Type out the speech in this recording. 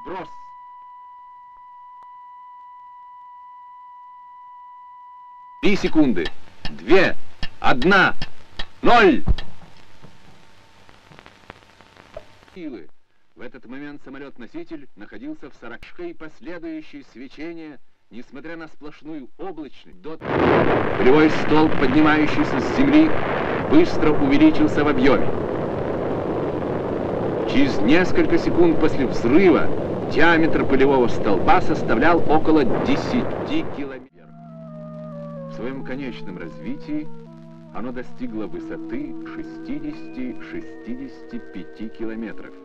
Сброс. Три секунды. Две. Одна. Ноль. В этот момент самолет-носитель находился в 40 шагах. Последующие свечения, несмотря на сплошную облачность, Прямой столб, поднимающийся с земли, быстро увеличился в объеме. Через несколько секунд после взрыва диаметр пылевого столба составлял около 10 километров. В своем конечном развитии оно достигло высоты 60-65 километров.